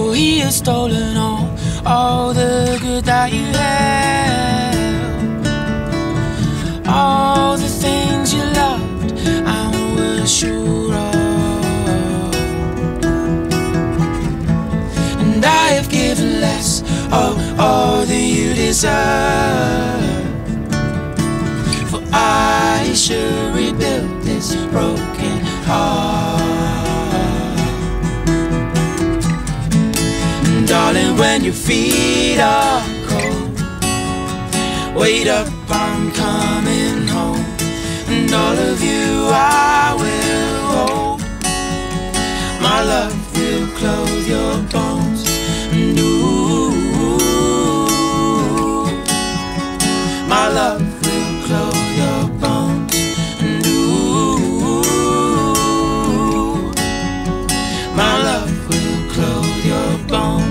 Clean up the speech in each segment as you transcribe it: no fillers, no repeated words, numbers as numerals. for he has stolen all the good that you have, all the things you loved and were sure of. And I have given less of all that you deserve, for I should rebuild this broken heart. Darling, when your feet are cold, wait up, I'm coming home. And all of you I will hold, my love will clothe your bones. And ooh, my love will clothe your bones. And ooh, my love will clothe your bones.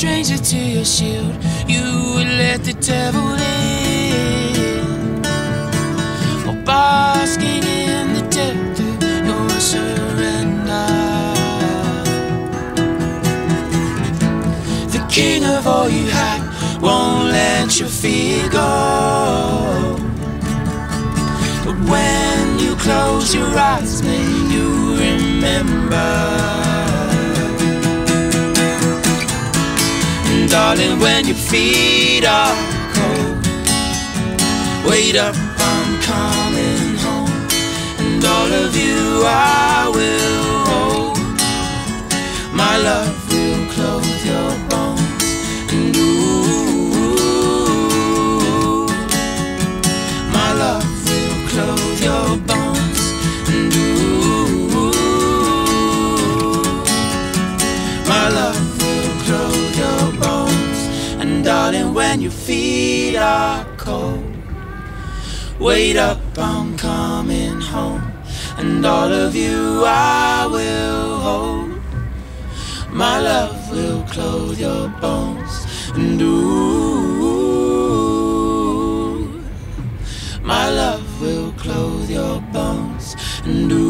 Stranger to your shield, you would let the devil in, while basking in the depth of your surrender. The king of all you had won't let your fear go, but when you close your eyes, may you remember. Darling, when your feet are cold, wait up, I'm coming home. And all of you I will hold, my love will clothe your bones. And ooh, my love will clothe your bones. And ooh, my love. Darling, when your feet are cold, wait up, I'm coming home. And all of you I will hold, my love will clothe your bones. And ooh, my love will clothe your bones. And ooh,